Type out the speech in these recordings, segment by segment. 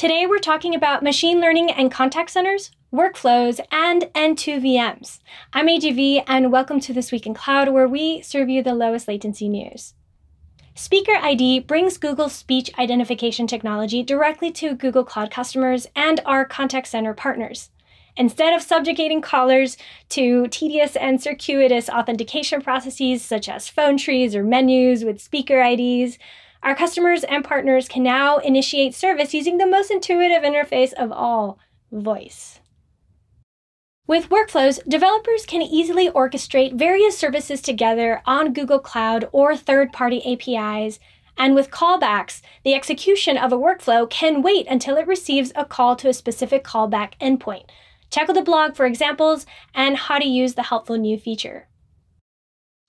Today we're talking about machine learning and contact centers, workflows, and N2 VMs. I'm AGV, and welcome to This Week in Cloud, where we serve you the lowest latency news. Speaker ID brings Google's speech identification technology directly to Google Cloud customers and our contact center partners. Instead of subjugating callers to tedious and circuitous authentication processes such as phone trees or menus with speaker IDs, our customers and partners can now initiate service using the most intuitive interface of all, voice. With Workflows, developers can easily orchestrate various services together on Google Cloud or third-party APIs, and with callbacks, the execution of a workflow can wait until it receives a call to a specific callback endpoint. Check out the blog for examples and how to use the helpful new feature.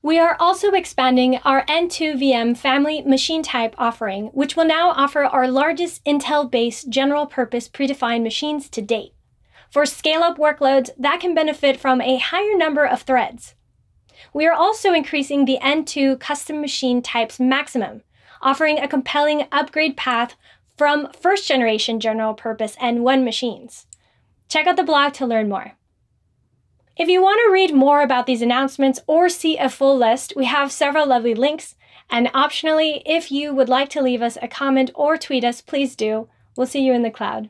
We are also expanding our N2 VM family machine type offering, which will now offer our largest Intel-based general-purpose predefined machines to date. For scale-up workloads, that can benefit from a higher number of threads. We are also increasing the N2 custom machine types maximum, offering a compelling upgrade path from first-generation general-purpose N1 machines. Check out the blog to learn more. If you want to read more about these announcements or see a full list, we have several lovely links. And optionally, if you would like to leave us a comment or tweet us, please do. We'll see you in the cloud.